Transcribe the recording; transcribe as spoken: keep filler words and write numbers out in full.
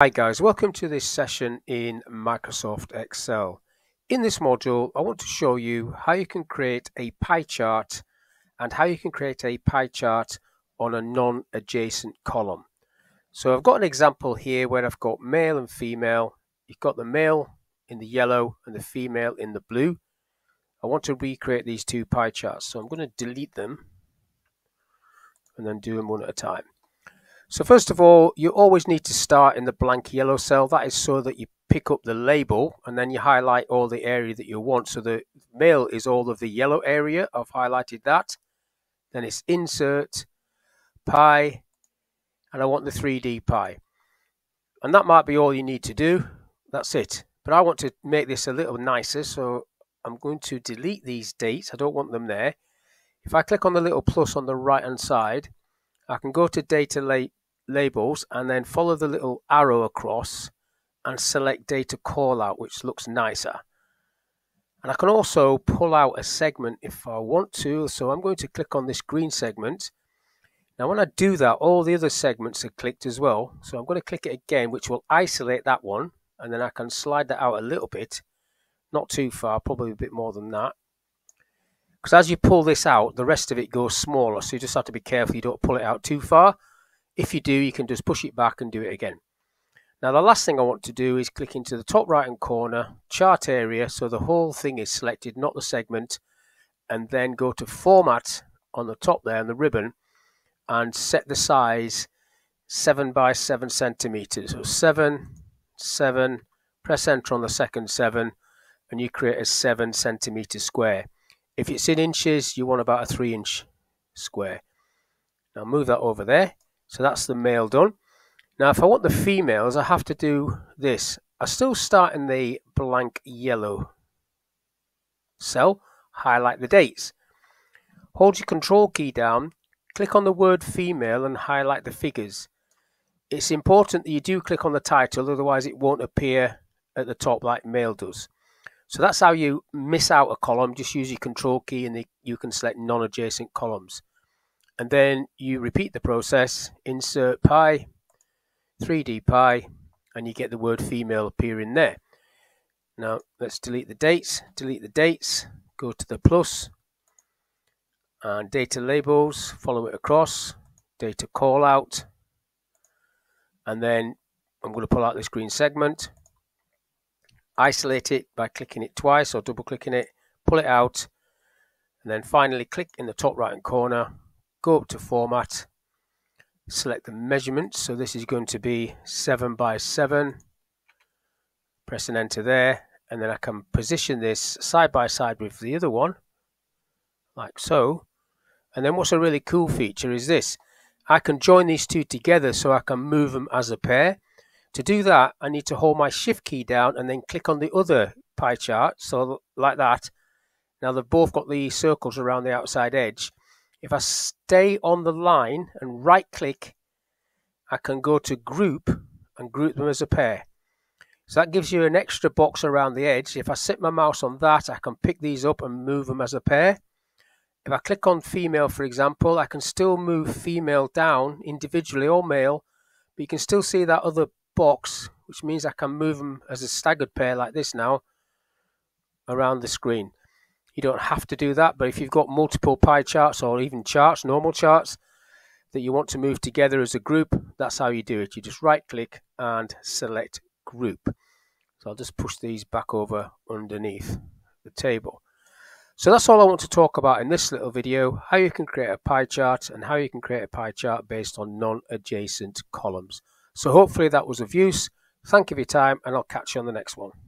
Hi guys, welcome to this session in Microsoft Excel. In this module, I want to show you how you can create a pie chart and how you can create a pie chart on a non-adjacent column. So I've got an example here where I've got male and female. You've got the male in the yellow and the female in the blue. I want to recreate these two pie charts, so I'm going to delete them and then do them one at a time. So first of all, you always need to start in the blank yellow cell. That is so that you pick up the label and then you highlight all the area that you want. So the male is all of the yellow area. I've highlighted that. Then it's insert, pie, and I want the three D pie. And that might be all you need to do. That's it. But I want to make this a little nicer, so I'm going to delete these dates. I don't want them there. If I click on the little plus on the right-hand side, I can go to data lake labels and then follow the little arrow across and select data callout, which looks nicer. And I can also pull out a segment if I want to, so I'm going to click on this green segment. Now when I do that, all the other segments are clicked as well, so I'm going to click it again, which will isolate that one, and then I can slide that out a little bit, not too far, probably a bit more than that, because as you pull this out, the rest of it goes smaller, so you just have to be careful you don't pull it out too far. If you do, you can just push it back and do it again. Now the last thing I want to do is click into the top right hand corner, chart area, so the whole thing is selected, not the segment, and then go to format on the top there on the ribbon and set the size seven by seven centimeters. So seven, seven, press enter on the second seven and you create a seven centimeter square. If it's in inches, you want about a three inch square. Now move that over there. So that's the male done. Now if I want the females, I have to do this. I still start in the blank yellow cell, highlight the dates. Hold your control key down, click on the word female and highlight the figures. It's important that you do click on the title, otherwise it won't appear at the top like male does. So that's how you miss out a column. Just use your control key and you can select non-adjacent columns. And then you repeat the process, insert pie, three D pie, and you get the word female appearing there. Now let's delete the dates, delete the dates, go to the plus, and data labels, follow it across, data callout, and then I'm going to pull out this green segment, isolate it by clicking it twice or double clicking it, pull it out, and then finally click in the top right hand corner, go up to format, select the measurement, so this is going to be seven by seven, press and enter there, and then I can position this side by side with the other one like so. And then what's a really cool feature is this: I can join these two together so I can move them as a pair. To do that, I need to hold my shift key down and then click on the other pie chart, so like that. Now they've both got the circles around the outside edge. If I stay on the line and right click, I can go to group and group them as a pair. So that gives you an extra box around the edge. If I sit my mouse on that, I can pick these up and move them as a pair. If I click on female, for example, I can still move female down individually or male, but you can still see that other box, which means I can move them as a staggered pair like this now around the screen. You don't have to do that, but if you've got multiple pie charts or even charts, normal charts, that you want to move together as a group, that's how you do it. You just right click and select group. So I'll just push these back over underneath the table. So that's all I want to talk about in this little video, how you can create a pie chart and how you can create a pie chart based on non-adjacent columns. So hopefully that was of use. Thank you for your time and I'll catch you on the next one.